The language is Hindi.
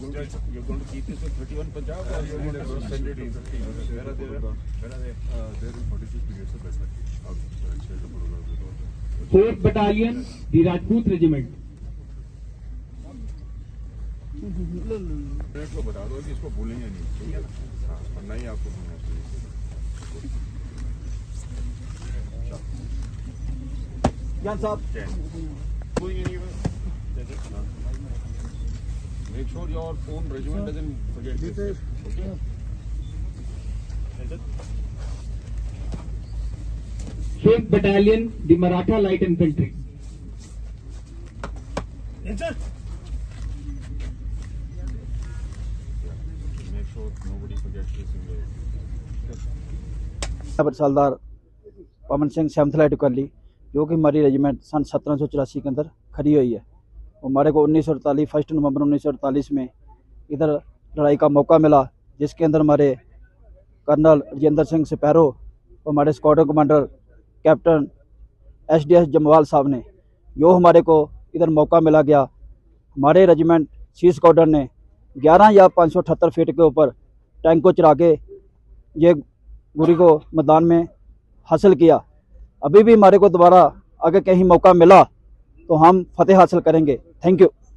You're going to keep this with 31 Punjab, or you're going to send it in 15? Where are they? They're in 46 periods of battle. 4th Battalion, the Rajput Regiment. को बता दो कि इसको भूलेंगे नहीं, ठीक है ना? और नहीं आपको भूलना चाहिए। यान साहब, भूलेंगे नहीं बस। Make sure your own regiment doesn't forget this. Okay? Fifth Battalion, the Maratha Light Infantry. Yes, sir. सालदार Pawan Singh सैमथला टुकली जो कि हमारी रेजिमेंट सन 1784 के अंदर खड़ी हुई है। हमारे को 1948 1 नवंबर 1948 में इधर लड़ाई का मौका मिला, जिसके अंदर हमारे कर्नल राजेंद्र सिंह स्पैरो और हमारे squadron commander captain SDS Jamwal साहब ने जो हमारे को इधर मौका मिला गया। हमारे रेजिमेंट सी स्क्वाड्रन ने 11 या 578 फीट के ऊपर टैंक को चरा के ये गुरी को मैदान में हासिल किया। अभी भी हमारे को दोबारा अगर कहीं मौका मिला तो हम फतेह हासिल करेंगे। Thank you.